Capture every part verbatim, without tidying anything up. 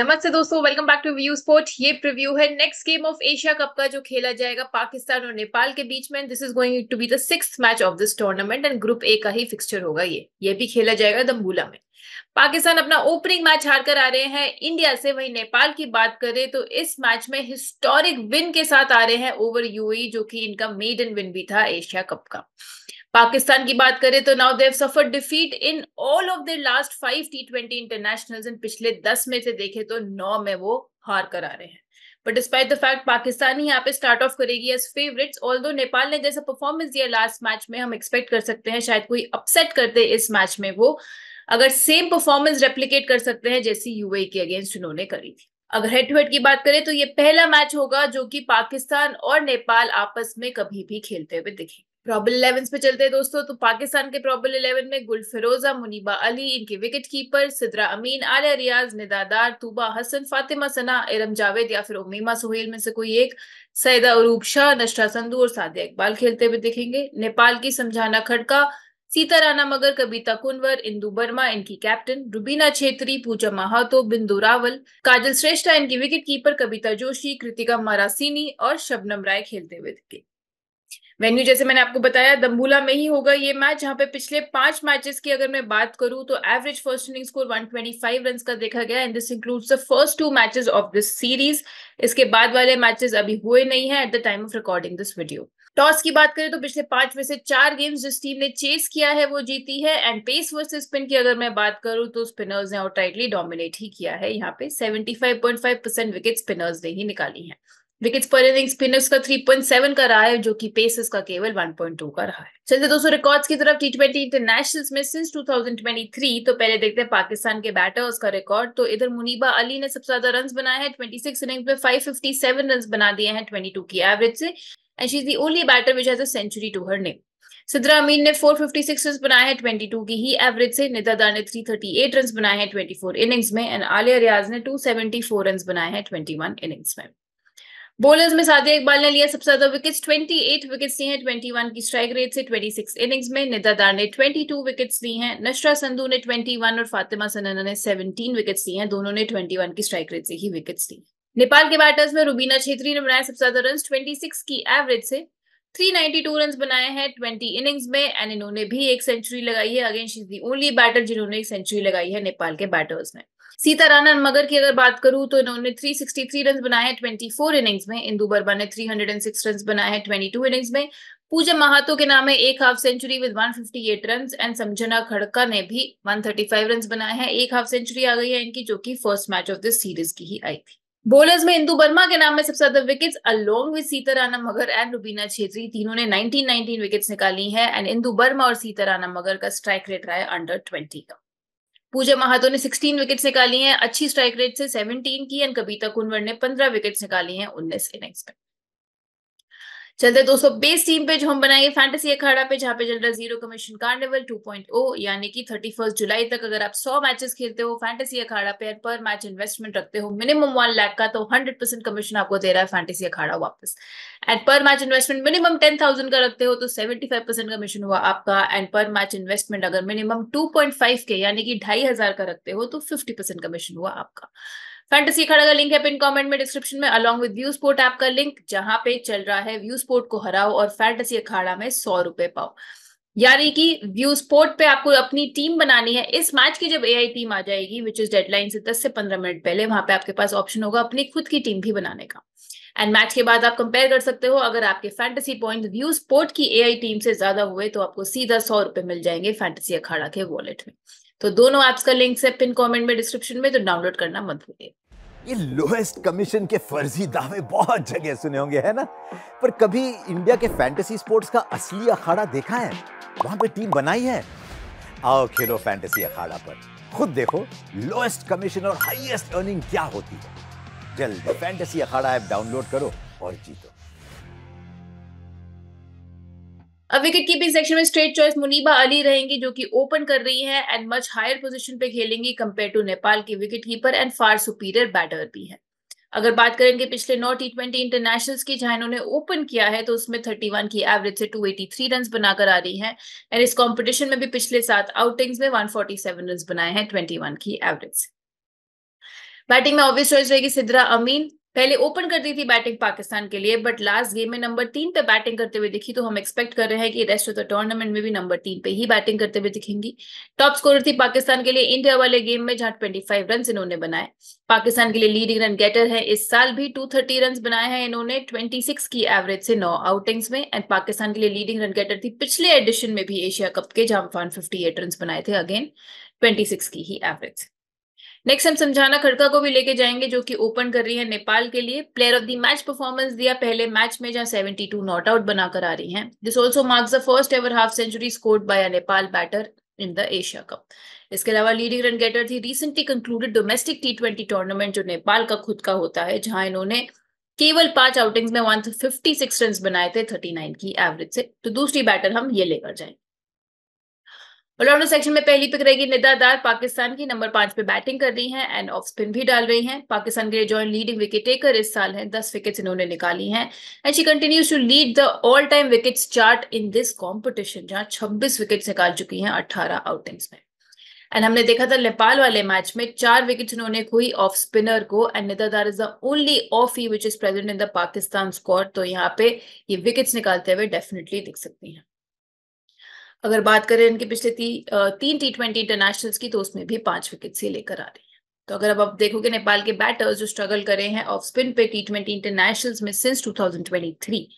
नमस्ते दोस्तों, welcome back to View Sport. ये प्रीव्यू है next game of Asia Cup का जो खेला जाएगा पाकिस्तान और नेपाल के बीच में। This is going to be the sixth match of this tournament and group A का ही फिक्स्चर होगा। ये ये भी खेला जाएगा दम्बुला में। पाकिस्तान अपना ओपनिंग मैच हारकर आ रहे हैं इंडिया से। वहीं नेपाल की बात करें तो इस मैच में हिस्टोरिक विन के साथ आ रहे हैं ओवर यूएई, जो कि इनका मेडन विन भी था एशिया कप का। पाकिस्तान की बात करें तो now they have suffered defeat in all of their last five T twenty internationals. इन पिछले दस में से देखे तो नौ में वो हार कर आ रहे हैं। But despite the fact Pakistan ही यहाँ पे स्टार्ट ऑफ करेगी एज फेवरेट्स। ऑल्दो नेपाल ने जैसा परफॉर्मेंस दिया लास्ट मैच में, हम एक्सपेक्ट कर सकते हैं शायद कोई अपसेट करते इस मैच में। वो अगर सेम परफॉर्मेंस रेप्लिकेट कर सकते हैं जैसी यूएई के अगेंस्ट उन्होंने करी थी। अगर हेड टू हेड की बात करें तो ये पहला मैच होगा जो कि पाकिस्तान और नेपाल आपस में कभी भी खेलते हुए दिखेंगे। प्रॉबल इलेवन पे चलते हैं दोस्तों। तो पाकिस्तान के प्रॉबल इलेवन में गुल फिरोजा, मुनीबा अली इनके विकेट कीपर, सिदरा अमीन, आलिया रियाज, निदा दार, तूबा हसन, फातिमा सना, इरम जावेद या फिर उमीमा सुहेल में से कोई एक, सैदा उरूज शाह, नश्ता संधू और सादिया इकबाल खेलते हुए दिखेंगे। नेपाल की समझाना खड़का, सीता राणा मगर, कविता कुंवर, इंदू वर्मा इनकी कैप्टन, रुबीना छेत्री, पूजा महातो, बिंदु रावल, काजल श्रेष्ठा इनकी विकेट कीपर, कविता जोशी, कृतिका मारासिनी और शबनम राय खेलते हुए दिखे। वेन्यू जैसे मैंने आपको बताया दम्बुला में ही होगा ये मैच, जहां पे पिछले पांच मैचेस की अगर मैं बात करूं तो एवरेज फर्स्ट इनिंग स्कोर एक सौ पच्चीस रन्स का देखा गया। And this includes the first two matches of this series. इसके बाद वाले मैचेस अभी हुए नहीं है at the time of recording this video. Toss की बात करें तो पिछले पांच में से चार गेम्स जिस टीम ने चेस किया है वो जीती है। एंड पेस वर्सेस स्पिन की अगर मैं बात करूं तो स्पिनर्स ने आउटराइटली डोमिनेट ही किया है। यहाँ पे पचहत्तर पॉइंट पाँच परसेंट विकेट स्पिनर्स ने ही निकाली है। विकेट्स पर इनिंग स्पिनर्स का तीन पॉइंट सात का रहा है, जो कि पेसर्स का केवल एक पॉइंट दो का रहा है। चलते दोस्तों रिकॉर्ड्स की तरफ। टी ट्वेंटी इंटरनेशनल्स में सिंस दो हज़ार तेईस, तो पहले देखते हैं पाकिस्तान के बैटर्स का रिकॉर्ड। तो इधर मुनीबा अली ने सबसे ज्यादा रन बनाए हैं, छब्बीस इनिंग्स में पाँच सौ सत्तावन रन बना दिए हैं बाईस की एवरेज से। And she is the only batter which has a century to her name. Sidra अमीन ने चार सौ छप्पन रन बनाए हैं बाईस की ही एवरेज से। निदा दार ने तीन सौ अड़तीस रन बनाए हैं चौबीस इनिंग्स में एंड आलिया रियाज ने दो सौ चौहत्तर रन बनाए हैं इक्कीस इनिंग्स में। बॉलर्स में सादिया इकबाल ने लिया सबसे ज्यादा विकेट्स, अट्ठाईस विकेट्स ली हैं इक्कीस की स्ट्राइक रेट से छब्बीस इनिंग्स में। निदा दार ने बाईस विकेट्स ली हैं, नशरा संधू ने इक्कीस और फातिमा सना ने सत्रह विकेट्स ली हैं। दोनों ने इक्कीस की स्ट्राइक रेट से ही विकेट्स ली। नेपाल के बैटर्स में रुबीना छेत्री ने बनाया सबसे ज्यादा रन छब्बीस की एवरेज से, तीन सौ बानवे रन बनाए हैं बीस इनिंग्स में एंड इन्होंने भी एक सेंचुरी लगाई है। Again she is the only batter जिन्होंने एक सेंचुरी लगाई है नेपाल के बैटर्स में। सीता राना मगर की अगर बात करूं तो इन्होंने तीन सौ तिरसठ रन बनाए हैं चौबीस इनिंग्स में। इंदु वर्मा ने तीन सौ छह रन बनाए हैं बाईस इनिंग्स में। पूजा महातो के नाम है एक हाफ सेंचुरी विद एक सौ अट्ठावन रन एंड समझना खड़का ने भी एक सौ पैंतीस रन बनाए हैं, एक हाफ सेंचुरी आ गई है इनकी, जो की first match of this series की ही आई थी। बॉलर्स में इंदु वर्मा के नाम में सबसे ज्यादा wickets along with Sita Rana Magar and Rubina Chhetri. तीनों ने उन्नीस उन्नीस विकेट्स निकाली हैं एंड इंदु वर्मा और सीता राना मगर का स्ट्राइक रेट रहा है अंडर बीस का। पूजा महातो ने सोलह विकेट्स निकाली हैं अच्छी स्ट्राइक रेट से सत्रह की एंड कविता कुंवर ने पंद्रह विकेट्स निकाली हैं उन्नीस इनिंग्स में। चलते दोस्तों बेस टीम पे जो हम बनाएंगे फैंटेसी अखाड़ा पे, जहाँ पे चल रहा है zero commission carnival two point O, यानी कि इकतीस जुलाई तक अगर आप सौ मैचेस खेलते हो फैंटेसी अखाड़ा पे, पर मैच इन्वेस्टमेंट रखते हो मिनिमम वन लाख का, तो सौ परसेंट कमीशन आपको दे रहा है फैंटेसी अखाड़ा वापस। And per match investment minimum ten thousand का रखते हो तो सेवेंटी फाइव परसेंट कमीशन हुआ आपका। एंड पर मैच इन्वेस्टमेंट अगर मिनिमम टू पॉइंट फाइव के यानी कि ढाई हजार का रखते हो तो फिफ्टी परसेंट कमीशन हुआ आपका। फैंटेसी अखाड़ा का लिंक है पिन कमेंट में, डिस्क्रिप्शन में, along with View Sport app का लिंक, जहां पे चल रहा है व्यू स्पोर्ट को हराओ और फैंटेसी अखाड़ा में सौ रुपए पाओ। यानी कि व्यू स्पोर्ट पे आपको अपनी टीम बनानी है इस मैच की जब एआई टीम आ जाएगी, विच इज डेडलाइन से दस से पंद्रह मिनट पहले। वहां पे आपके पास ऑप्शन होगा अपनी खुद की टीम भी बनाने का एंड मैच के बाद आप कंपेयर कर सकते हो। अगर आपके फैंटेसी पॉइंट व्यू स्पोर्ट की एआई टीम से ज्यादा हुए तो आपको सीधा सौ रुपए मिल जाएंगे फैंटेसी अखाड़ा के वॉलेट में। तो दोनों ऐप्स का लिंक है पिन कमेंट में, डिस्क्रिप्शन में, तो डाउनलोड करना मत भूलिए। ये लोएस्ट कमीशन के फर्जी दावे बहुत जगह सुने होंगे, है ना, पर कभी इंडिया के फैंटेसी स्पोर्ट्स का असली अखाड़ा देखा है? वहां पे टीम बनाई है? आओ खेलो फैंटेसी अखाड़ा पर, खुद देखो लोएस्ट कमीशन और हाईएस्ट अर्निंग क्या होती है। जल्द फैंटेसी अखाड़ा ऐप डाउनलोड करो और जीतो। अब विकेट कीपिंग सेक्शन में स्ट्रेट चॉइस मुनीबा अली रहेंगी, जो कि ओपन कर रही हैं एंड मच हायर पोजीशन पे खेलेंगी कंपेयर टू नेपाल की wicket keeper and far superior batter भी है। अगर बात करें कि पिछले नौ टी ट्वेंटी इंटरनेशनल्स की जहां इन्होंने ओपन किया है तो उसमें इकतीस की एवरेज से दो सौ तिरासी रन बनाकर आ रही हैं एंड इस कॉम्पिटिशन में भी पिछले सात आउटिंग्स में एक सौ सैंतालीस रन बनाए हैं इक्कीस की एवरेज से। बैटिंग में ऑब्वियस चॉइस रहेगी सिद्रा अमीन, पहले ओपन करती थी बैटिंग पाकिस्तान के लिए बट लास्ट गेम में नंबर तीन पे बैटिंग करते हुए दिखी, तो हम एक्सपेक्ट कर रहे हैं कि रेस्ट ऑफ द टूर्नामेंट में भी नंबर तीन पे ही बैटिंग करते हुए दिखेंगी। टॉप स्कोरर थी पाकिस्तान के लिए इंडिया वाले गेम में जहां पच्चीस रन इन्होंने बनाए। पाकिस्तान के लिए लीडिंग रन गेटर है, इस साल भी दो सौ तीस रन बनाए हैं इन्होंने छब्बीस की एवरेज से नौ आउटिंग्स में। एंड पाकिस्तान के लिए लीडिंग रन गेटर थी पिछले एडिशन में भी एशिया कप के जहां एक सौ अट्ठावन रन बनाए थे, अगेन छब्बीस की ही एवरेज। नेक्स्ट हम समझाना खड़का को भी लेके जाएंगे जो कि ओपन कर रही है नेपाल के लिए। Player of the match performance दिया पहले मैच में जहां बहत्तर नॉट आउट बनाकर आ रही हैं। This also marks the first ever half century scored by a Nepal batter in the Asia Cup. इसके अलावा लीडिंग रन गेटर थी recently concluded domestic T twenty tournament जो नेपाल का खुद का होता है, जहां इन्होंने केवल पांच आउटिंग्स में वन फिफ्टी सिक्स रन बनाए थे थर्टी नाइन की एवरेज से। तो दूसरी बैटर हम ये लेकर जाएंगे। ऑलराउंडर सेक्शन में पहली पिक रहेगी निदा दार, पाकिस्तान की नंबर पांच पे बैटिंग कर रही हैं एंड ऑफ स्पिन भी डाल रही हैं। पाकिस्तान के लिए जॉइंट लीडिंग विकेट टेकर इस साल हैं, दस विकेट्स इन्होंने निकाली हैं and she continues to lead the all time wickets chart in this competition जहां छब्बीस विकेट्स निकाल चुकी हैं अट्ठारह आउटिंग्स में। एंड हमने देखा था नेपाल वाले मैच में चार विकेट्स इन्होंने खोई ऑफ स्पिनर को and Nida Dar is the only offie which is present in the Pakistan squad, तो यहाँ पे ये विकेट्स निकालते हुए डेफिनेटली दिख सकती हैं। अगर बात करें इनके पिछले ती, तीन टी ट्वेंटी इंटरनेशनल्स की तो उसमें भी पांच विकेट से लेकर आ रही है। तो अगर अब आप देखोगे नेपाल के बैटर्स जो स्ट्रगल करे हैं ऑफ स्पिन पे टी ट्वेंटी इंटरनेशनल्स में सिंस दो हज़ार तेईस,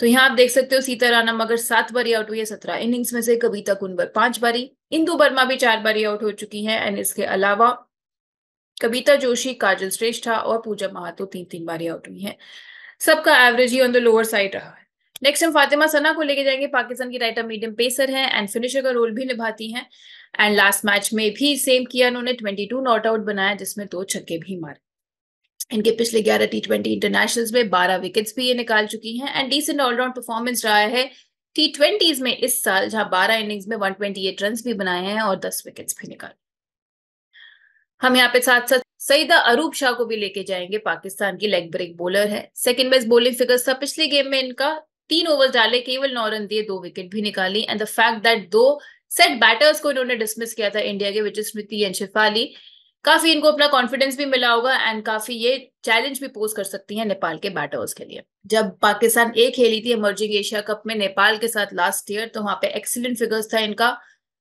तो यहाँ आप देख सकते हो सीता राणा मगर सात बारी आउट हुई है सत्रह इनिंग्स में से, कविता कुंवर पांच बारी, इंदू वर्मा भी चार बारी आउट हो चुकी है एंड इसके अलावा कविता जोशी, काजल श्रेष्ठा और पूजा महातो तीन तीन बारी आउट हुई है। सबका एवरेज ही ऑन द लोअर साइड रहा है। नेक्स्ट हम फातिमा सना को लेके जाएंगे, पाकिस्तान की राइटर मीडियम पेसर हैं एंड फिनिशर का रोल भी निभाती हैं एंड लास्ट मैच में भी सेम किया उन्होंने, बाईस नॉट आउट बनाया जिसमें दो छक्के भी मारे। इनके पिछले ग्यारह टी ट्वेंटी इंटरनेशनल्स में बारह विकेट्स भी ये निकाल चुकी हैं एंड डिसेंट ऑलराउंड परफॉर्मेंस रहा है टी ट्वेंटीज में इस साल जहां बारह इनिंग्स में वन ट्वेंटी एट रन भी बनाए हैं और दस विकेट्स भी निकाले। हम यहाँ पे साथ साथ सईदा उरूज शाह को भी लेके जाएंगे, पाकिस्तान की लेग ब्रेक बॉलर है, सेकेंड बेस्ट बॉलिंग फिगर्स था पिछले गेम में इनका, तीन ओवर डाले केवल नौ रन दिए, दो विकेट भी निकाली एंड द फैक्ट दैट दो सेट बैटर्स को इन्होंने डिसमिस किया था इंडिया के विच स्मृति एंड शिफाली, काफी इनको अपना कॉन्फिडेंस भी मिला होगा एंड काफी ये चैलेंज भी पोस्ट कर सकती हैं नेपाल के बैटर्स के लिए। जब पाकिस्तान ए खेली थी इमर्जिंग एशिया कप में नेपाल के साथ लास्ट ईयर तो वहां पे एक्सीलेंट फिगर्स था इनका,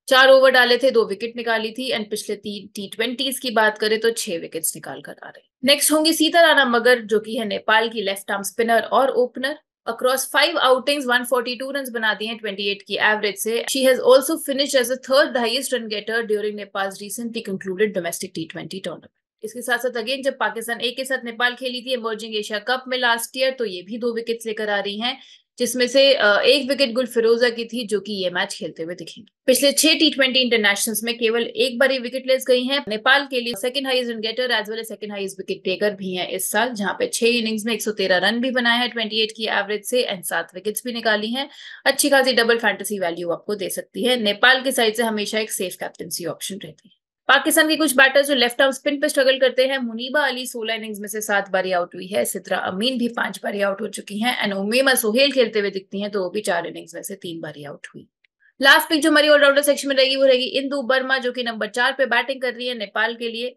चार ओवर डाले थे दो विकेट निकाली थी एंड पिछले तीन टी ट्वेंटीज की बात करें तो छह विकेट्स निकाल कर आ रहे। नेक्स्ट होंगी सीता राणा मगर जो की है नेपाल की लेफ्ट आर्म स्पिनर और ओपनर, अक्रॉस फाइव आउटिंग्स एक सौ बयालीस रन बना दिए हैं अट्ठाईस की एवरेज से। She has also finished as the third highest run getter during Nepal's recently concluded domestic T twenty tournament. इसके साथ साथ अगेन जब पाकिस्तान ए के साथ नेपाल खेली थी इमर्जिंग एशिया कप में लास्ट ईयर तो ये भी दो विकेट्स लेकर आ रही हैं जिसमें से एक विकेट गुल फिरोजा की थी जो कि ये मैच खेलते हुए दिखेंगे। पिछले छह टी ट्वेंटी इंटरनेशनल्स में केवल एक बार ही विकेटलेस गई हैं। नेपाल के लिए second highest run getter as well as second highest wicket taker भी हैं इस साल, जहां पे छह इनिंग्स में एक सौ तेरह रन भी बनाए हैं अट्ठाईस की एवरेज से एंड सात विकेट्स भी निकाली हैं। अच्छी खासी डबल फैंटेसी वैल्यू आपको दे सकती है। नेपाल की साइड से हमेशा एक सेफ कैप्टनसी ऑप्शन रहती है। पाकिस्तान के कुछ बैटर्स जो लेफ्ट आर्म स्पिन पे स्ट्रगल करते हैं, मुनीबा अली सोलह इनिंग्स में से सात बारी आउट हुई है, सिद्रा अमीन भी पांच बारी आउट हो चुकी हैं एंड उमेमा सोहेल खेलते हुए दिखती हैं तो वो भी चार इनिंग्स में से तीन बारी आउट हुई। लास्ट पिक जो हमारी ऑलराउंडर सेक्शन में रहेगी वो रहेगी इंदू वर्मा जो की नंबर चार पे बैटिंग कर रही है नेपाल के लिए,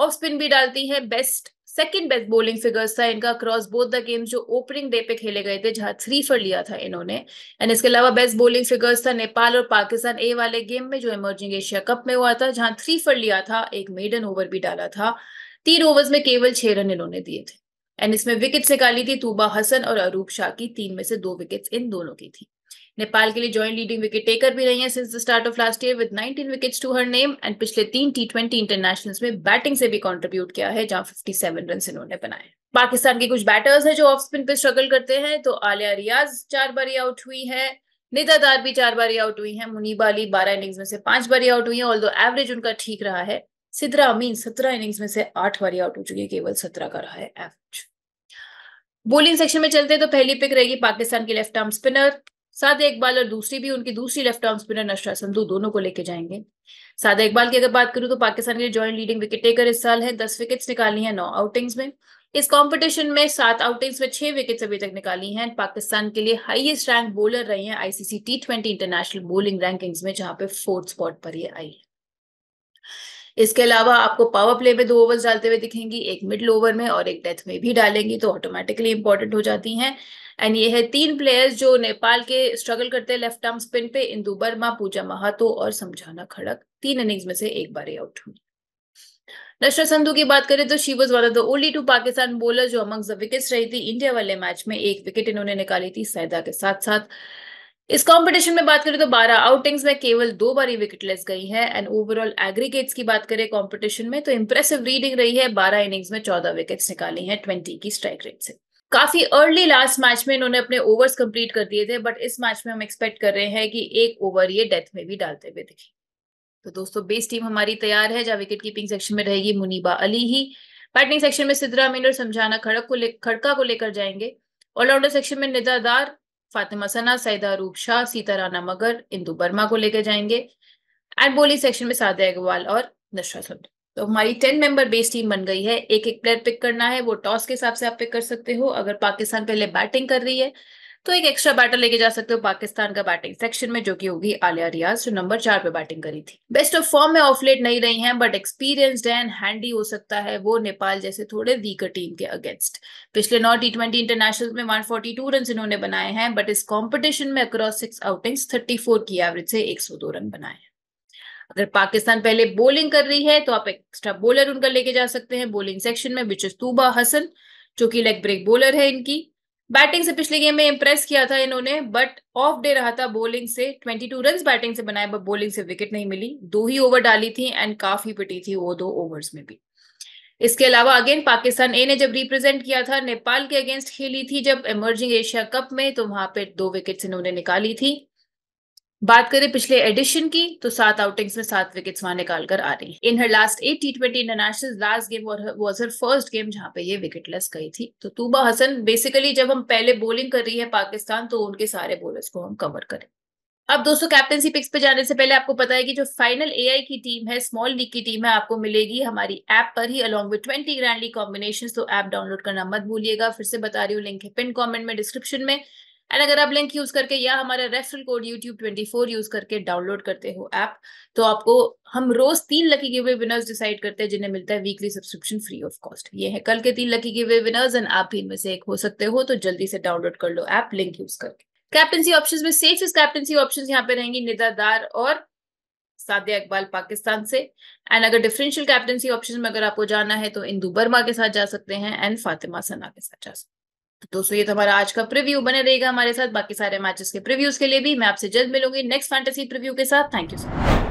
ऑफ स्पिन भी डालती है, best second best bowling figures था इनका क्रॉस बोथ द गेम्स जो ओपनिंग डे पे खेले गए थे जहां थ्री फॉर लिया था इन्होंने एंड इसके अलावा बेस्ट बॉलिंग फिगर्स था नेपाल और पाकिस्तान ए वाले गेम में जो इमर्जिंग एशिया कप में हुआ था जहां थ्री फॉर लिया था, एक मेडन ओवर भी डाला था, तीन ओवर्स में केवल छह रन इन्होंने दिए थे एंड इसमें विकेट्स निकाली थी तूबा हसन और उरूज शाह की, तीन में से दो विकेट्स इन दोनों की थी। नेपाल के लिए जॉइंट लीडिंग विकेट टेकर भी रही हैं since the start of last year with nineteen wickets to her name and पिछले तीन टी ट्वेंटी इंटरनेशनल्स में बैटिंग से भी कंट्रीब्यूट किया है जहां सत्तावन रन इन्होंने बनाए। पाकिस्तान के कुछ बैटर्स हैं जो ऑफ स्पिन पे स्ट्रगल करते हैं तो आलिया रियाज चार बारी आउट हुई है, निदा दार भी चार बारी आउट हुई है, मुनीबा अली बारह इनिंग्स में से पांच बारी आउट हुई है ऑल्दो एवरेज उनका ठीक रहा है, सिद्रा अमीन सत्रह इनिंग्स में से आठ बारी आउट हो चुकी है, केवल सत्रह का रहा है एवरेज। बोलिंग सेक्शन में चलते हैं तो पहली पिक रहेगी पाकिस्तान की left arm spinner Sadia Iqbal और दूसरी भी उनकी दूसरी लेफ्ट आर्म स्पिनर नश्ता संधू, दोनों को लेके जाएंगे। सादिया इकबाल की अगर बात करूं तो पाकिस्तान के जॉइंट लीडिंग विकेट टेकर इस साल है, दस विकेट्स निकाली हैं नौ आउटिंग्स में, इस कंपटीशन में सात आउटिंग्स में छह विकेट्स अभी तक निकाली हैं। पाकिस्तान के लिए हाईएस्ट रैंक बोलर रही है ICC T twenty international bowling rankings में जहां पे फोर्थ स्पॉट पर ये आई है। इसके अलावा आपको पावर प्ले में दो ओवर्स डालते हुए दिखेंगी, एक मिडल ओवर में और एक डेथ में भी डालेंगी, तो ऑटोमेटिकली इंपॉर्टेंट हो जाती हैं। एंड ये है तीन प्लेयर्स जो नेपाल के स्ट्रगल करते हैं लेफ्ट आर्म स्पिन पे, इंदू वर्मा, पूजा महातो और समझाना खड़क, तीन इनिंग्स में से एक बार आउट हुई। नष्टा संधू की बात करें तो she was one of the only two Pakistan bowler जो अमंग्स द विकेट्स रही थी। इंडिया वाले मैच में एक विकेट इन्होंने निकाली थी सैदा के साथ साथ। इस कंपटीशन में बात करें तो बारह आउटिंग्स में केवल दो बारी विकेटलेस गई है। एंड ओवरऑल एग्रीगेट्स की बात करें कंपटीशन में तो इंप्रेसिव रीडिंग रही है, बारह इनिंग्स में चौदह विकेट्स निकाली हैं बीस की स्ट्राइक रेट से। काफी अर्ली लास्ट मैच में इन्होंने अपने ओवर्स कंप्लीट कर दिए थे, बट इस मैच में हम एक्सपेक्ट कर रहे हैं कि एक ओवर ये डेथ में भी डालते हुए दिखे। तो दोस्तों बेस टीम हमारी तैयार है, जहाँ विकेट कीपिंग सेक्शन में रहेगी मुनीबा अली ही, बैटिंग सेक्शन में सिद्रा अमीन और समझाना खड़क को खड़का को लेकर जाएंगे, ऑलराउंडर सेक्शन में निदा दार, फातिमा सना, सैदा उरूज शाह, सीता राणा मगर, इंदू वर्मा को लेकर जाएंगे, एंड बॉलिंग सेक्शन में सादिया इकबाल और नशा संधू। तो हमारी टेन मेंबर बेस टीम बन गई है। एक एक प्लेयर पिक करना है, वो टॉस के हिसाब से आप पिक कर सकते हो। अगर पाकिस्तान पहले बैटिंग कर रही है तो एक एक्स्ट्रा बैटर लेके जा सकते हो पाकिस्तान का बैटिंग सेक्शन में, जो कि होगी आलिया रियाज, जो नंबर चार पे बैटिंग करी थी। बेस्ट ऑफ फॉर्म में ऑफ लेट नहीं रही हैं, बट एक्सपीरियंस्ड एंड हैंडी हो सकता है वो नेपाल जैसे थोड़े वीकर टीम के अगेंस्ट। पिछले नौ टी ट्वेंटी इंटरनेशनल में एक सौ बयालीस रन इन्होंने बनाए हैं, बट इस कॉम्पिटिशन में across six outings thirty four की एवरेज से एक सौ दो रन बनाए हैं। अगर पाकिस्तान पहले बॉलिंग कर रही है तो आप एक्स्ट्रा बॉलर उनका लेके जा सकते हैं बॉलिंग सेक्शन में, विच इज तूबा हसन, जो की लेग ब्रेक बॉलर है। इनकी बैटिंग से पिछले गेम में इंप्रेस किया था इन्होंने, बट ऑफ डे रहा था बॉलिंग से। बाईस रन बैटिंग से बनाए, बट बॉलिंग से विकेट नहीं मिली, दो ही ओवर डाली थी एंड काफी पिटी थी वो दो ओवर्स में भी। इसके अलावा अगेन पाकिस्तान ए ने जब रिप्रेजेंट किया था नेपाल के अगेंस्ट खेली थी जब इमर्जिंग एशिया कप में, तो वहां पे दो विकेट इन्होंने निकाली थी। बात करें पिछले एडिशन की तो सात आउटिंग्स में सात विकेट्स वहां निकाल कर आ रही है। In her last eight T twenty international last game was her first game जहां पे ये विकेटलेस गई थी। तो तूबा हसन बेसिकली जब हम पहले बॉलिंग कर रही है पाकिस्तान तो उनके सारे बॉलर्स को हम कवर करें। अब दोस्तों कैप्टेंसी पिक्स पे जाने से पहले आपको पता है कि जो फाइनल एआई की टीम है, स्मॉल लीग की टीम है, आपको मिलेगी हमारी ऐप पर ही along with twenty grand league combination. तो ऐप डाउनलोड करना मत भूलिएगा। फिर से बता रही हूँ, लिंक है पिन कॉमेंट में, डिस्क्रिप्शन में। एंड अगर आप लिंक यूज करके या हमारा referral code YouTube twenty four use करके डाउनलोड करते हो ऐप, तो आपको हम रोज तीन लकी गिवे विनर्स डिसाइड करते हैं जिन्हें मिलता है weekly subscription free of cost. ये है कल के तीन लकी गिवे विनर्स एंड आप भी इनमें से एक हो सकते हो, तो जल्दी से डाउनलोड कर लो ऐप लिंक यूज करके। कैप्टेंसी ऑप्शंस में सेफेस्ट कैप्टेंसी ऑप्शंस यहाँ पे रहेंगी निदा दार और सादिया इकबाल पाकिस्तान से। एंड अगर डिफरेंशियल कैप्टेंसी ऑप्शन में अगर आपको जाना है तो इंदू वर्मा के साथ जा सकते हैं एंड फातिमा सना के साथ जा सकते हैं। दोस्तों ये तो हमारा आज का प्रीव्यू, बने रहेगा हमारे साथ बाकी सारे मैचेस के प्रीव्यूज के लिए भी। मैं आपसे जल्द मिलूंगी नेक्स्ट फैंटेसी प्रीव्यू के साथ। Thank you so much.